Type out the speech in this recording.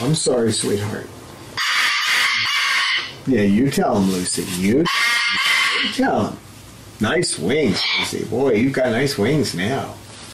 I'm sorry, sweetheart. Yeah, you tell him, Lucy. You tell him. Nice wings, Lucy. Boy, you've got nice wings now.